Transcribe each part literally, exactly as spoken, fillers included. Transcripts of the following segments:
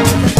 We'll be right back.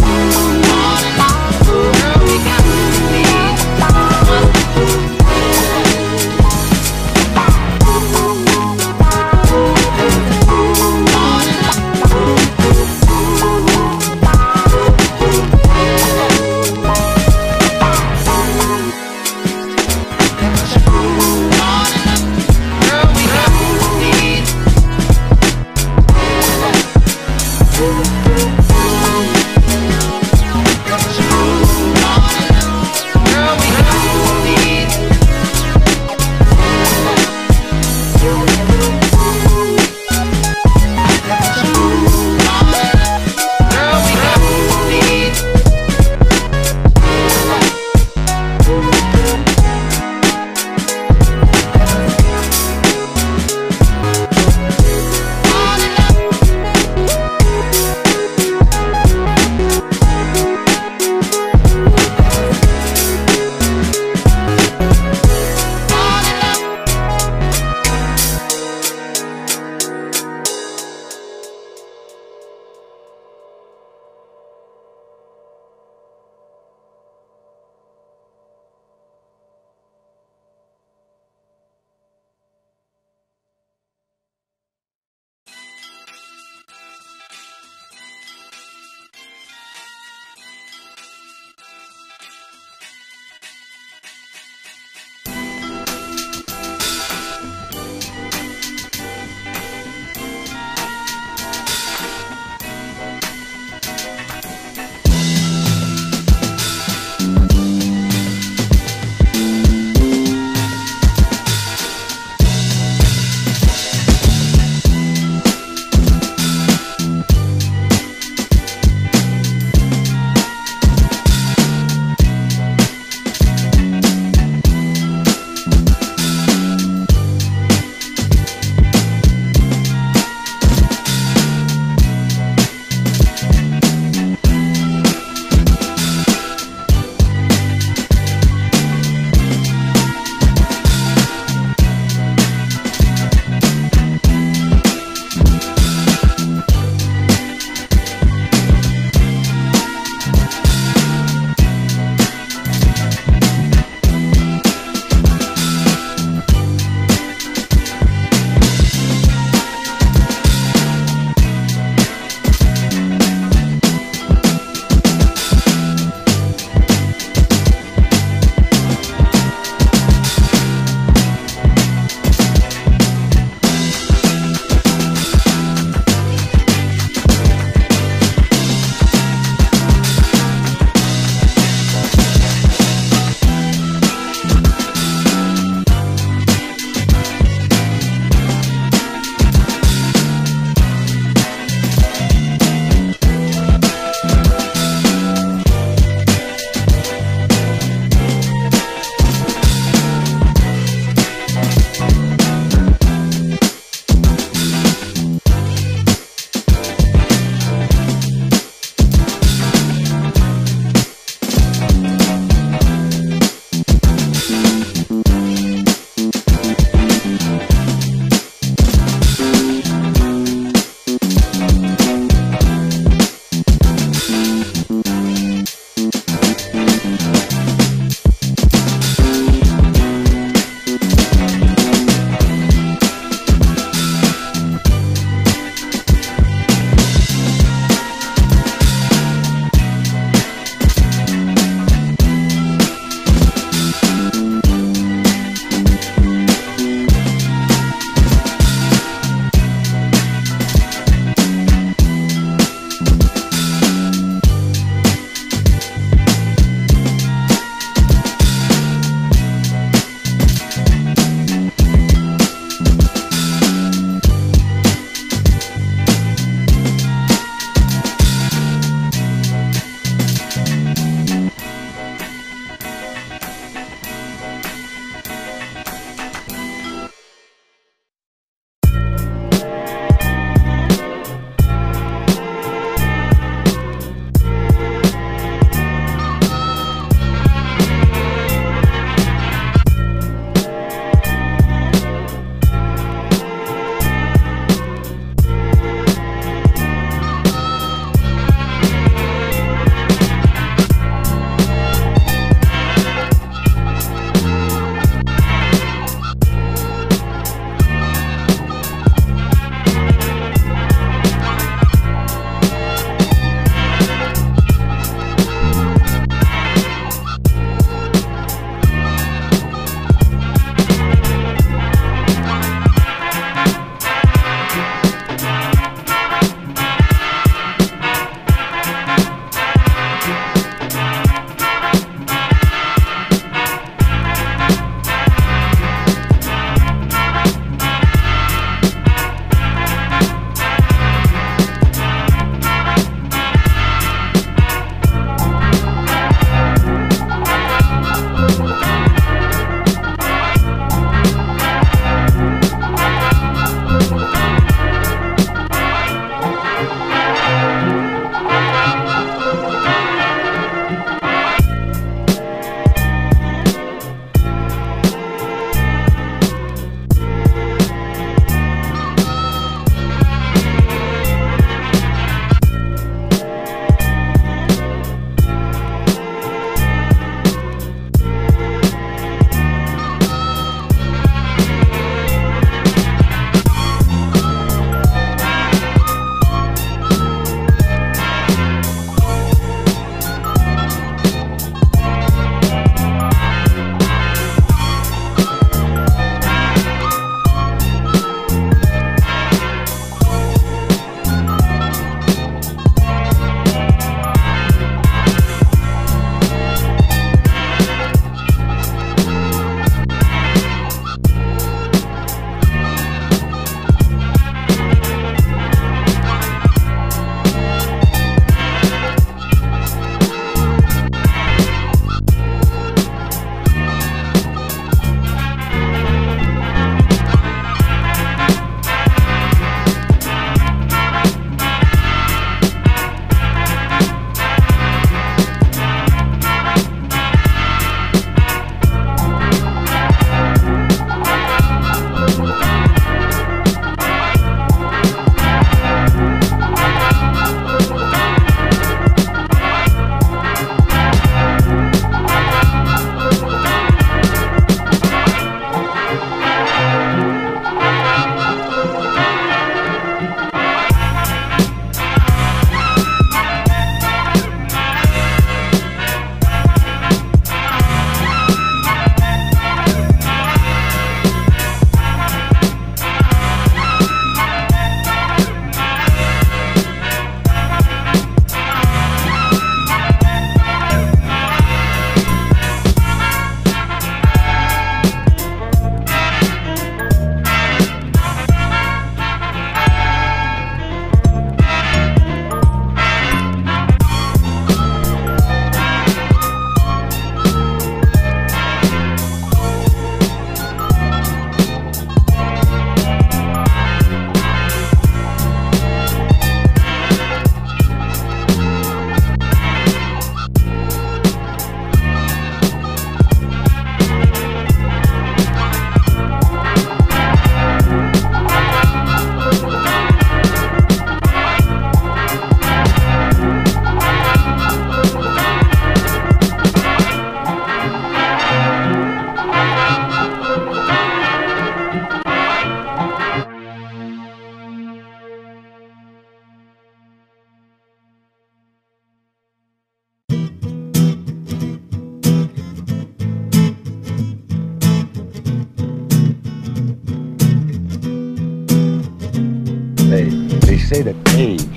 say that age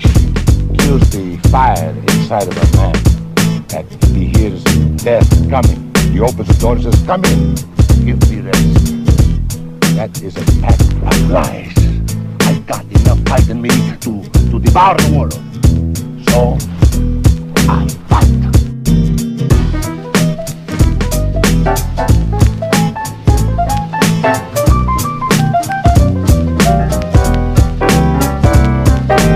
kills the fire inside of a man, that he hears death coming. He opens the door and says, come in, give me rest. That is a pack of lies. I've got enough fight in me to, to devour the world. So, I fight. We'll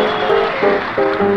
be right back.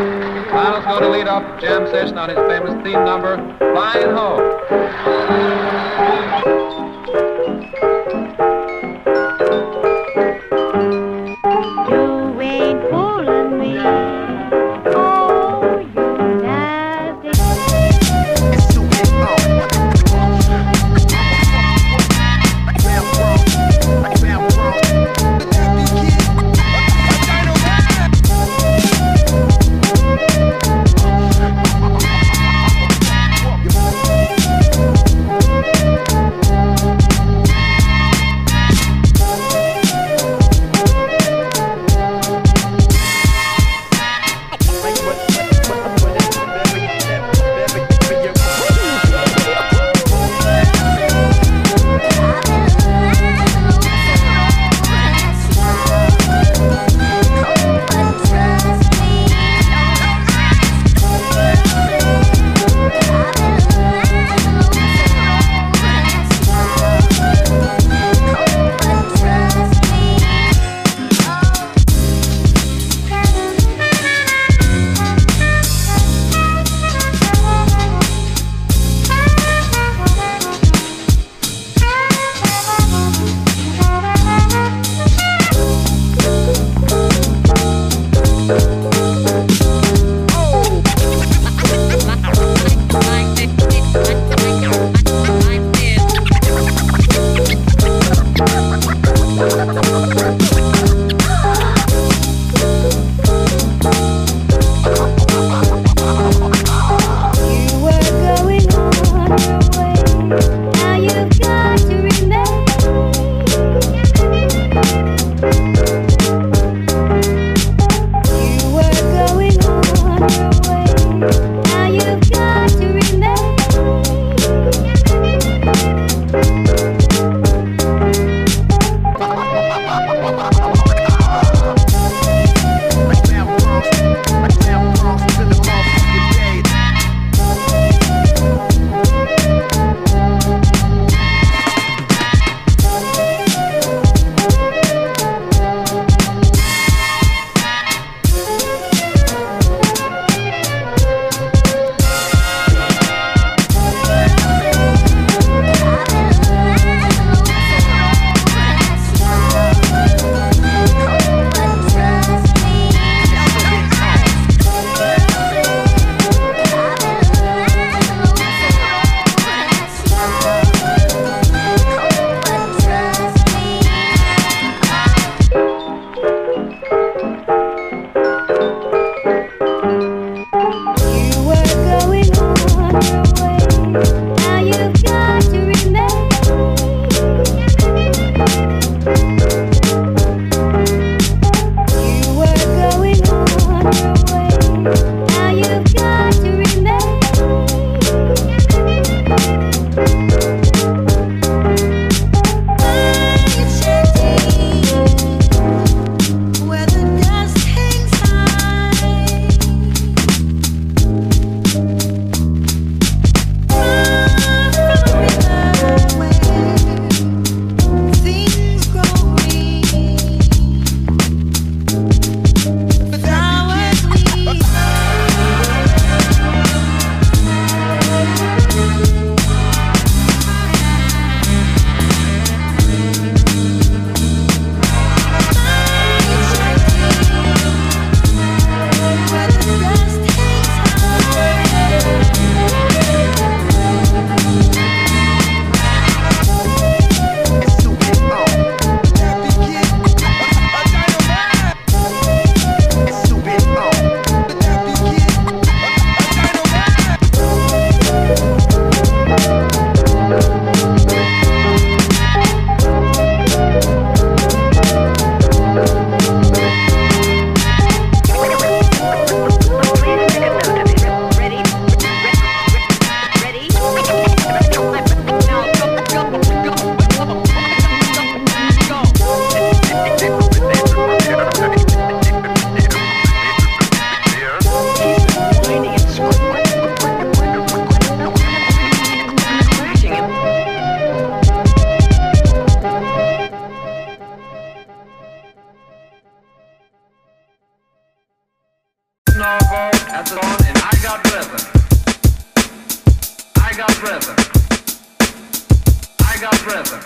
I got rhythm.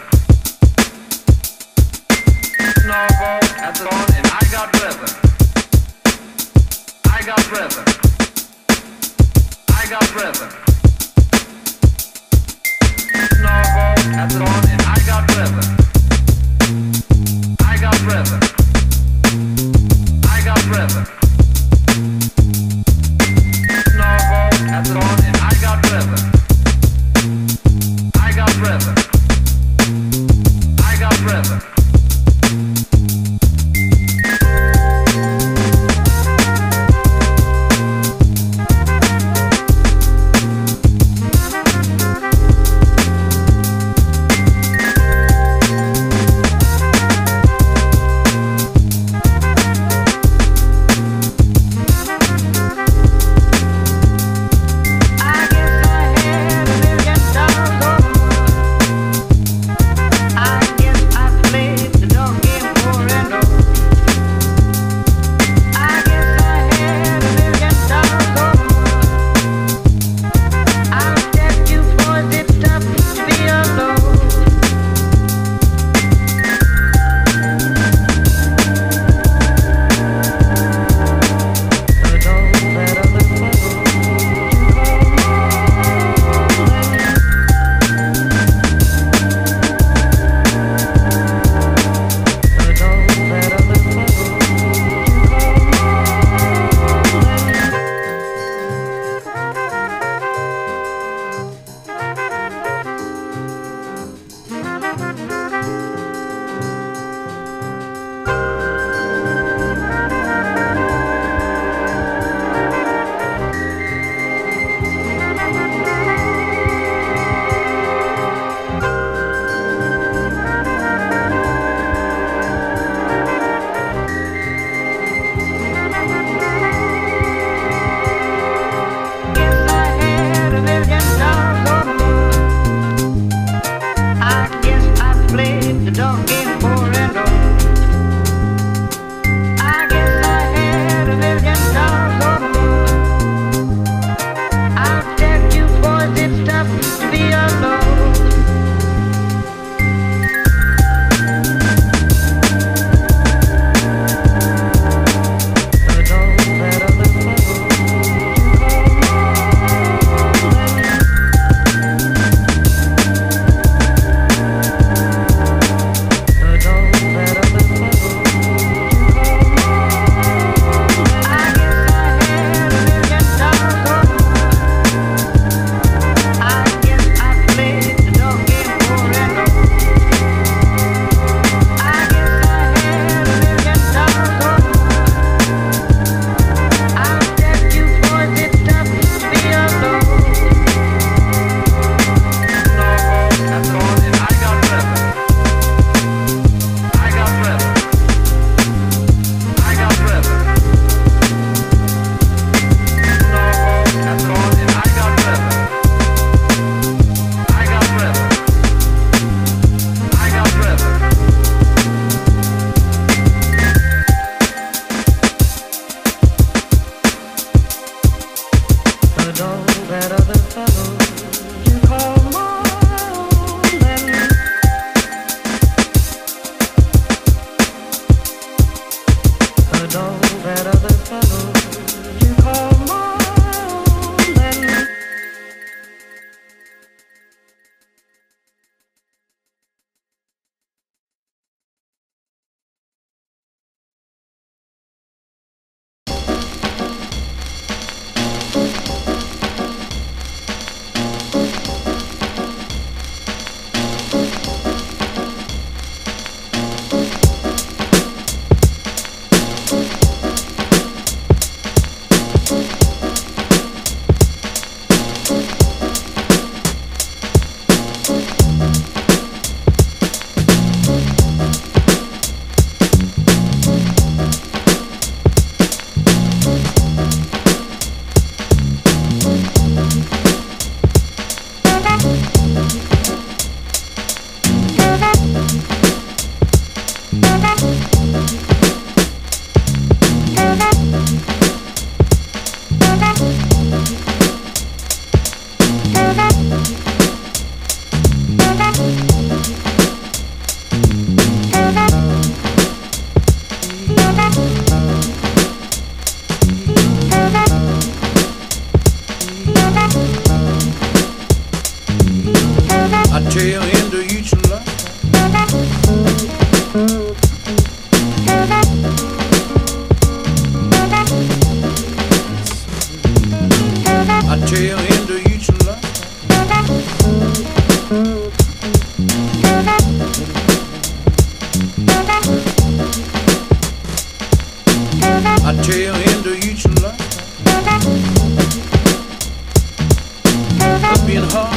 Snowball at the dawn and I got rhythm. I got rhythm. I got rhythm. Snowball at the dawn and I got rhythm. I got rhythm. I got rhythm. Snowball at the dawn and I got rhythm. I got rhythm. I got rhythm. Play. my tail into each line. My tail into each line. My tail into each line. That's being hard.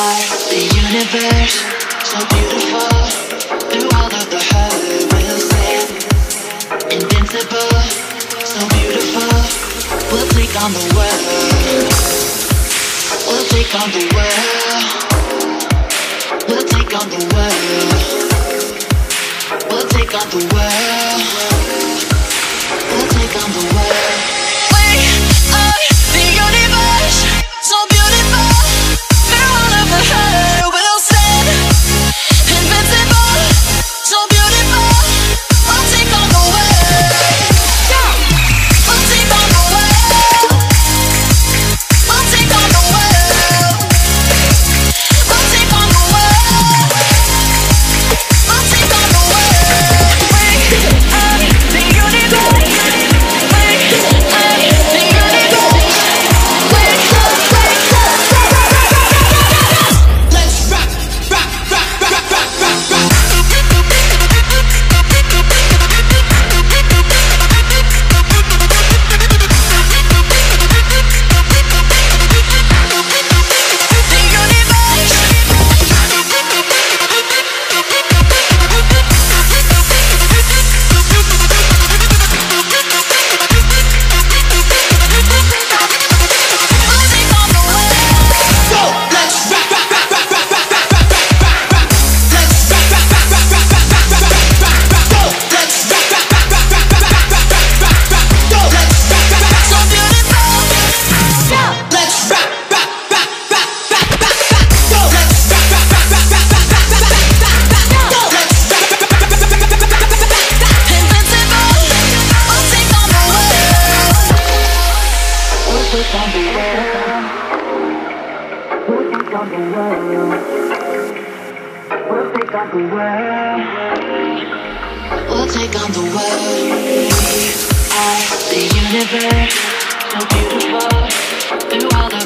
high. The universe, so beautiful, through all of the hurt we'll sing. Invincible, so beautiful, we'll take on the world. We'll take on the world. We'll take on the world. We'll take on the world. We'll take on the world. We are the universe, so beautiful, through all of the hurt we'll stand. Invincible, so beautiful, we'll take on the world. We'll take on the world. We'll take on the world. We'll take on the world. We'll take on the world. We are the universe. We are the universe, so beautiful, through all the